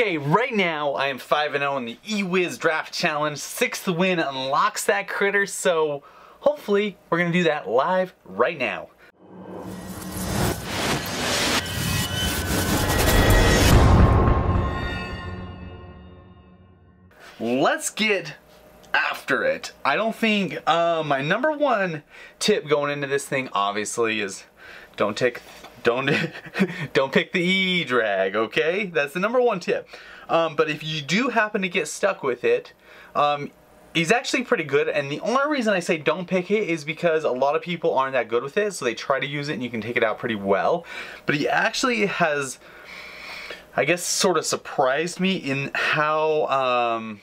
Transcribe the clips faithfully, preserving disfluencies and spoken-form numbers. Okay, right now I am five and oh in the E-Wiz Draft Challenge. Sixth win unlocks that critter, so hopefully we're gonna do that live right now. Let's get after it. I don't think, uh, my number one tip going into this thing obviously is don't take Don't, don't pick the E-Drag, okay? That's the number one tip. Um, but if you do happen to get stuck with it, um, he's actually pretty good. And the only reason I say don't pick it is because a lot of people aren't that good with it, so they try to use it and you can take it out pretty well. But he actually has, I guess, sort of surprised me in how, um,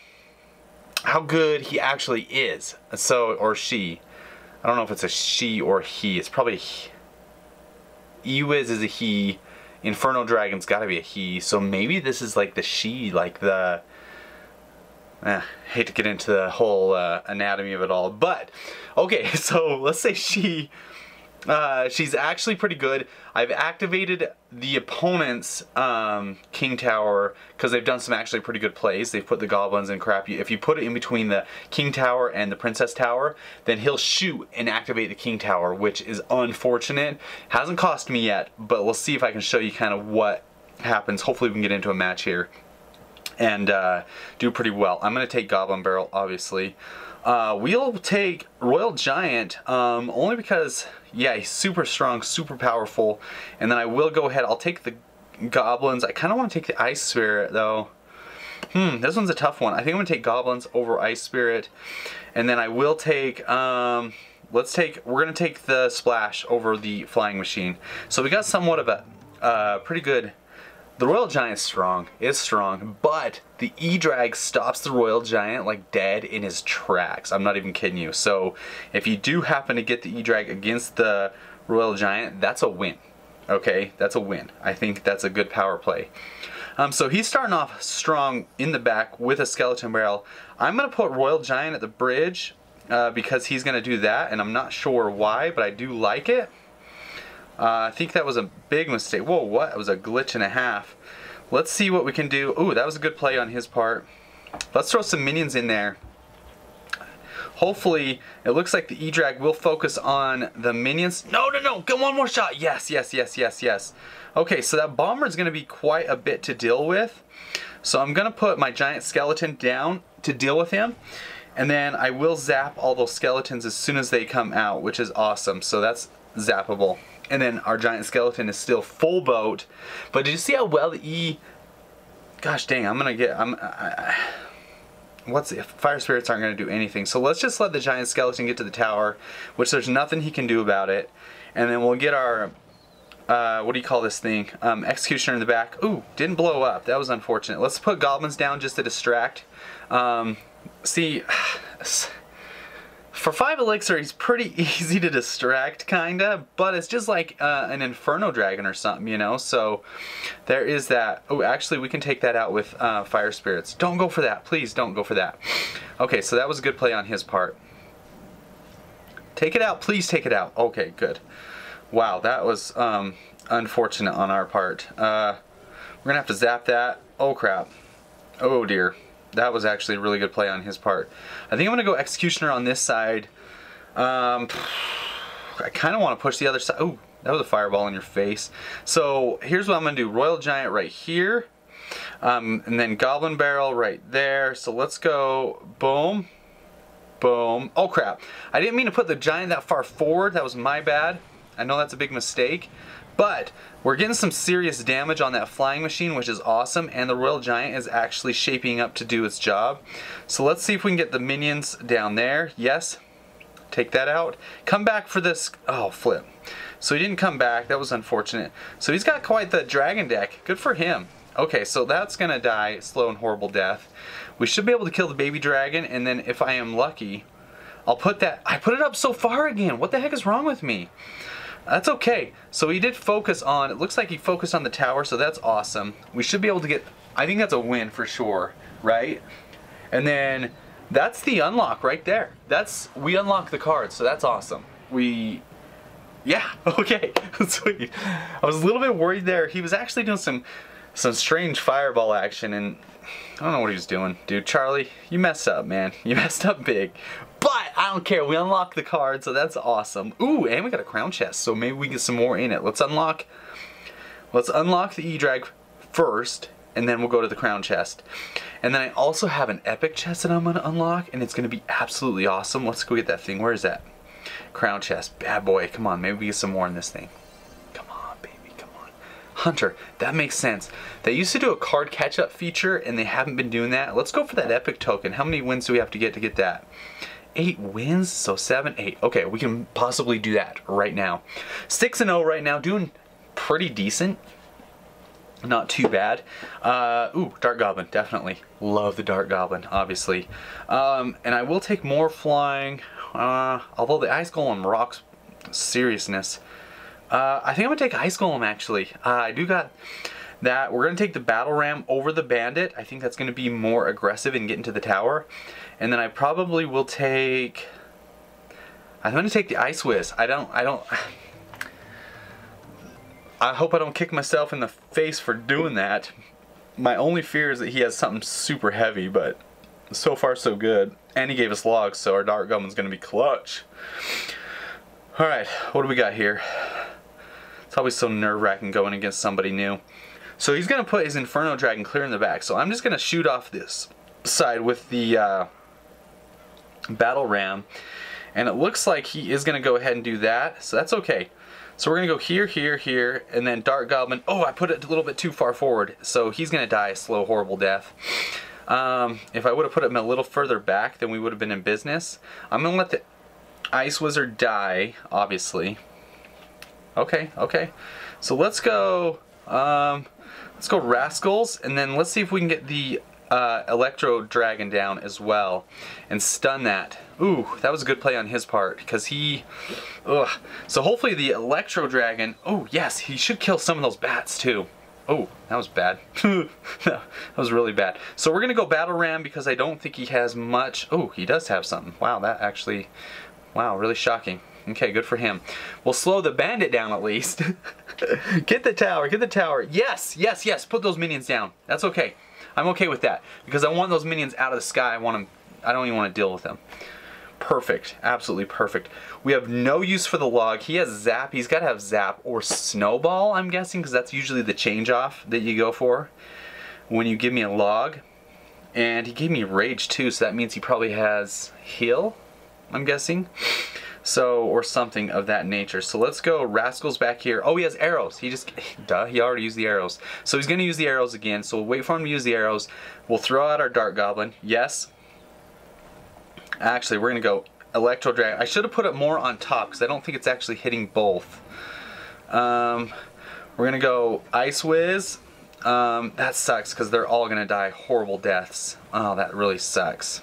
how good he actually is. So, or she. I don't know if it's a she or he. It's probably he. E-Wiz is a he, Inferno Dragon's gotta be a he, so maybe this is like the she, like the... Eh, hate to get into the whole uh, anatomy of it all, but... Okay, so let's say she... Uh, she's actually pretty good. I've activated the opponent's um, King Tower because they've done some actually pretty good plays. They've put the goblins and crap. If you put it in between the King Tower and the Princess Tower, then he'll shoot and activate the King Tower, which is unfortunate. Hasn't cost me yet, but we'll see if I can show you kind of what happens. Hopefully we can get into a match here and uh, do pretty well. I'm going to take Goblin Barrel, obviously. Uh, we'll take Royal Giant, um, only because, yeah, he's super strong, super powerful. And then I will go ahead, I'll take the Goblins. I kind of want to take the Ice Spirit, though. Hmm, this one's a tough one. I think I'm going to take Goblins over Ice Spirit. And then I will take, um, let's take, we're going to take the Splash over the Flying Machine. So we got somewhat of a uh, pretty good... The Royal Giant's strong, is strong, but the E-Drag stops the Royal Giant like dead in his tracks. I'm not even kidding you. So if you do happen to get the E-Drag against the Royal Giant, that's a win. Okay, that's a win. I think that's a good power play. Um, so he's starting off strong in the back with a Skeleton Barrel. I'm going to put Royal Giant at the bridge uh, because he's going to do that, and I'm not sure why, but I do like it. Uh, I think that was a big mistake. Whoa, what? It was a glitch and a half. Let's see what we can do. Ooh, that was a good play on his part. Let's throw some minions in there. Hopefully, it looks like the E-Drag will focus on the minions. No, no, no. Get one more shot. Yes, yes, yes, yes, yes. Okay, so that bomber is going to be quite a bit to deal with. So I'm going to put my giant skeleton down to deal with him. And then I will zap all those skeletons as soon as they come out, which is awesome. So that's zappable. And then our giant skeleton is still full boat. But did you see how well the E... Gosh dang, I'm going to get... I'm. I, I, what's it? Fire Spirits aren't going to do anything. So let's just let the giant skeleton get to the tower, which there's nothing he can do about it. And then we'll get our... Uh, what do you call this thing? Um, Executioner in the back. Ooh, didn't blow up. That was unfortunate. Let's put goblins down just to distract. Um, see... For five elixir, he's pretty easy to distract, kinda, but it's just like uh, an Inferno Dragon or something, you know? So there is that. Oh, actually, we can take that out with uh, Fire Spirits. Don't go for that. Please don't go for that. Okay, so that was a good play on his part. Take it out. Please take it out. Okay, good. Wow, that was um, unfortunate on our part. Uh, we're gonna have to zap that. Oh, crap. Oh, dear. That was actually a really good play on his part. I think I'm going to go Executioner on this side. Um, I kind of want to push the other side. Oh, that was a fireball in your face. So here's what I'm going to do. Royal Giant right here. Um, and then Goblin Barrel right there. So let's go boom. Boom. Oh, crap. I didn't mean to put the giant that far forward. That was my bad. I know that's a big mistake. But we're getting some serious damage on that flying machine, which is awesome, and the Royal Giant is actually shaping up to do its job. So let's see if we can get the minions down there. Yes, take that out. Come back for this. Oh, flip. So he didn't come back. That was unfortunate. So he's got quite the dragon deck. Good for him. Okay, so that's going to die a slow and horrible death. We should be able to kill the baby dragon, and then if I am lucky, I'll put that. I put it up so far again. What the heck is wrong with me? That's okay. So he did focus on, it looks like he focused on the tower, so that's awesome. We should be able to get, I think that's a win for sure, right? And then that's the unlock right there. That's, we unlock the cards, so that's awesome. We, yeah, okay, sweet. I was a little bit worried there. He was actually doing some some strange fireball action, and I don't know what he was doing. Dude, Charlie, you messed up, man. You messed up big. But I don't care. We unlocked the card, so that's awesome. Ooh, and we got a crown chest, so maybe we get some more in it. Let's unlock Let's unlock the E-Drag first, and then we'll go to the crown chest. And then I also have an epic chest that I'm going to unlock, and it's going to be absolutely awesome. Let's go get that thing. Where is that? Crown chest. Bad boy. Come on. Maybe we get some more in this thing. Come on, baby. Come on. Hunter. That makes sense. They used to do a card catch-up feature, and they haven't been doing that. Let's go for that epic token. How many wins do we have to get to get that? Eight wins? So seven, eight. Okay, we can possibly do that right now. six and oh right now. Doing pretty decent. Not too bad. Uh, ooh, Dark Goblin, definitely. Love the Dark Goblin, obviously. Um, and I will take more flying, uh, although the Ice Golem rocks seriousness. Uh, I think I'm going to take Ice Golem, actually. Uh, I do got that. We're going to take the Battle Ram over the Bandit. I think that's going to be more aggressive and get into the tower. And then I probably will take... I'm going to take the Ice Whiz. I don't... I don't... I hope I don't kick myself in the face for doing that. My only fear is that he has something super heavy, but so far so good. And he gave us logs, so our Dark Goblin's going to be clutch. Alright, what do we got here? It's always so nerve-wracking going against somebody new. So he's going to put his Inferno Dragon clear in the back, so I'm just going to shoot off this side with the uh, Battle Ram. And it looks like he is going to go ahead and do that, so that's okay. So we're going to go here, here, here, and then Dark Goblin. Oh, I put it a little bit too far forward, so he's going to die a slow, horrible death. Um, if I would have put him a little further back, then we would have been in business. I'm going to let the Ice Wizard die, obviously. Okay, okay. So let's go, um, let's go Rascals, and then let's see if we can get the uh, Electro Dragon down as well and stun that. Ooh, that was a good play on his part, because he... Ugh. So hopefully the Electro Dragon... Oh, yes, he should kill some of those bats, too. Oh, that was bad. That was really bad. So we're going to go Battle Ram, because I don't think he has much... Oh, he does have something. Wow, that actually... Wow, really shocking. Okay, good for him. We'll slow the Bandit down, at least. Get the tower, get the tower. Yes, yes, yes, put those minions down. That's okay. I'm okay with that, because I want those minions out of the sky. I want them... I don't even want to deal with them. Perfect. Absolutely perfect. We have no use for the log. He has Zap. He's got to have Zap or Snowball, I'm guessing, because that's usually the change off that you go for when you give me a log. And he gave me Rage too, so that means he probably has Heal, I'm guessing. So, or something of that nature. So let's go Rascals back here. Oh, he has Arrows. He just, duh, he already used the Arrows. So he's going to use the Arrows again. So we'll wait for him to use the Arrows. We'll throw out our Dark Goblin. Yes. Actually, we're going to go Electro Dragon. I should have put it more on top, because I don't think it's actually hitting both. Um, we're going to go Ice Whiz. Um, that sucks, because they're all going to die horrible deaths. Oh, that really sucks.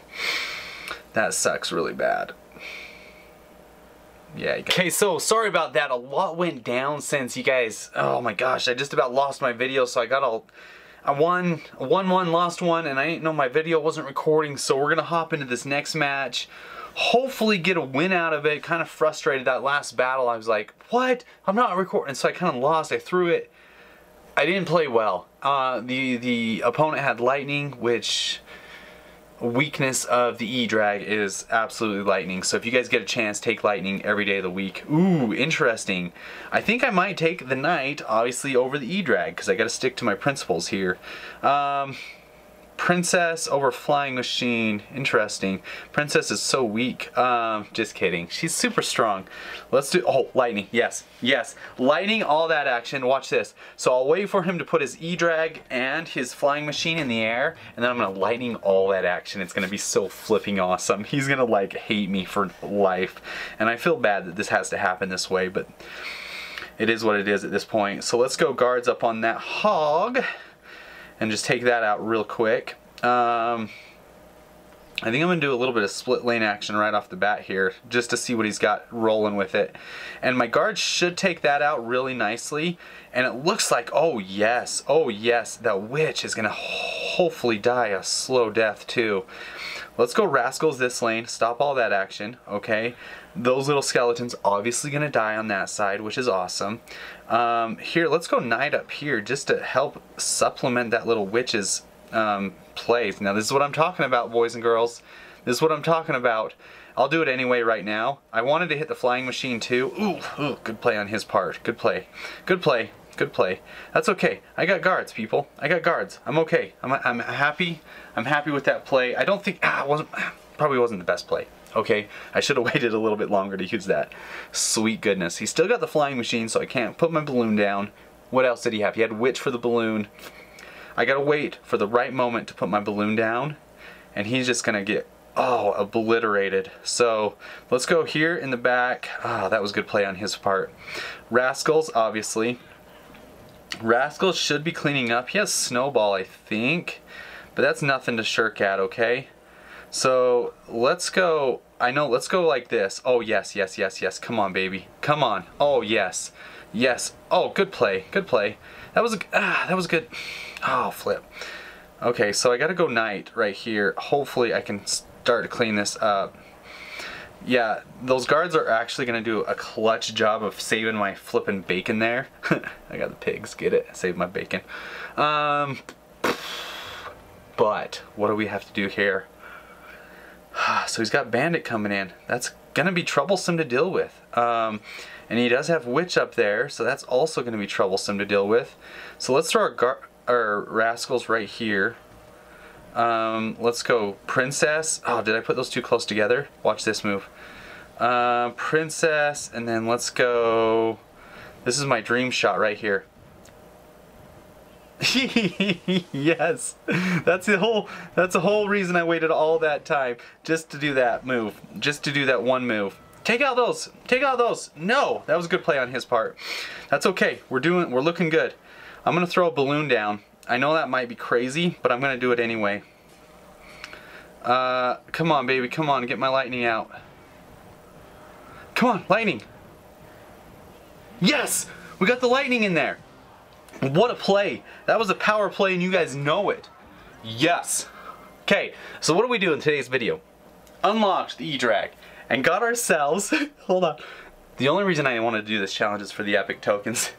That sucks really bad. Yeah. Okay, so sorry about that. A lot went down since you guys... Oh my gosh, I just about lost my video, so I got all... I won, won one, lost one, and I didn't know my video wasn't recording, so we're going to hop into this next match. Hopefully get a win out of it. Kind of frustrated that last battle. I was like, what? I'm not recording. So I kind of lost. I threw it. I didn't play well. Uh, the, the opponent had Lightning, which... Weakness of the E-Drag is absolutely Lightning. So if you guys get a chance, take Lightning every day of the week. Ooh, interesting. I think I might take the Knight, obviously, over the E-Drag, because I got to stick to my principles here. Um, Princess over Flying Machine. Interesting. Princess is so weak. Um, just kidding. She's super strong. Let's do... Oh, Lightning. Yes. Yes. Lightning, all that action. Watch this. So I'll wait for him to put his E-Drag and his Flying Machine in the air, and then I'm going to Lightning all that action. It's going to be so flipping awesome. He's going to, like, hate me for life. And I feel bad that this has to happen this way, but it is what it is at this point. So let's go Guards up on that hog. And just take that out real quick. Um, I think I'm going to do a little bit of split lane action right off the bat here, just to see what he's got rolling with it. And my guard should take that out really nicely. And it looks like, oh yes, oh yes, that witch is going to hopefully die a slow death too. Let's go Rascals this lane, stop all that action, okay? Those little skeletons obviously gonna die on that side, which is awesome. Um, here, let's go Knight up here just to help supplement that little Witch's um, play. Now this is what I'm talking about, boys and girls. This is what I'm talking about. I'll do it anyway right now. I wanted to hit the Flying Machine too. Ooh, ooh, good play on his part. Good play. Good play. Good play. That's okay. I got guards, people. I got guards. I'm okay. I'm, I'm happy. I'm happy with that play. I don't think... Ah, wasn't, probably wasn't the best play. Okay, I should have waited a little bit longer to use that. Sweet goodness. He still got the Flying Machine, so I can't put my Balloon down. What else did he have? He had Witch for the Balloon. I gotta wait for the right moment to put my Balloon down, and he's just gonna get... Oh, obliterated. So let's go here in the back. Ah, oh, that was good play on his part. Rascals, obviously. Rascals should be cleaning up. He has Snowball, I think, but that's nothing to shirk at, okay? So let's go, I know, let's go like this. Oh, yes, yes, yes, yes. Come on, baby. Come on. Oh, yes. Yes. Oh, good play. Good play. That was a, ah, that was good. Oh, flip. Okay, so I gotta go Knight right here. Hopefully I can start to clean this up. Yeah, those guards are actually gonna do a clutch job of saving my flippin' bacon there. I got the pigs, get it? Save my bacon. Um, but what do we have to do here? So he's got Bandit coming in. That's gonna be troublesome to deal with. Um, and he does have Witch up there, so that's also gonna be troublesome to deal with. So let's throw our guard, our Rascals right here. Um, let's go Princess. Oh, did I put those two close together? Watch this move. Uh, princess, and then let's go... This is my dream shot right here. Yes! That's the whole, that's the whole reason I waited all that time. Just to do that move. Just to do that one move. Take out those! Take out those! No! That was a good play on his part. That's okay. We're doing, we're looking good. I'm gonna throw a Balloon down. I know that might be crazy, but I'm going to do it anyway. Uh, come on, baby. Come on. Get my Lightning out. Come on, Lightning. Yes! We got the Lightning in there. What a play. That was a power play, and you guys know it. Yes. Okay, so what do we do in today's video? Unlocked the E-Drag and got ourselves... Hold on. The only reason I want to do this challenge is for the epic tokens.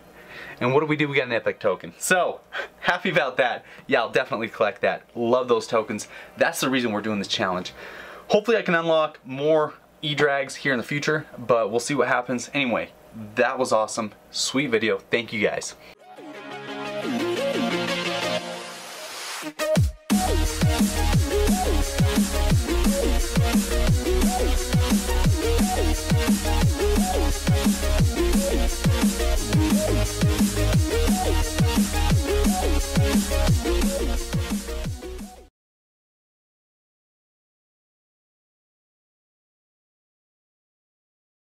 And what do we do? We got an epic token. So, happy about that. Yeah, I'll definitely collect that. Love those tokens. That's the reason we're doing this challenge. Hopefully I can unlock more E-Drags here in the future, but we'll see what happens. Anyway, that was awesome. Sweet video. Thank you guys.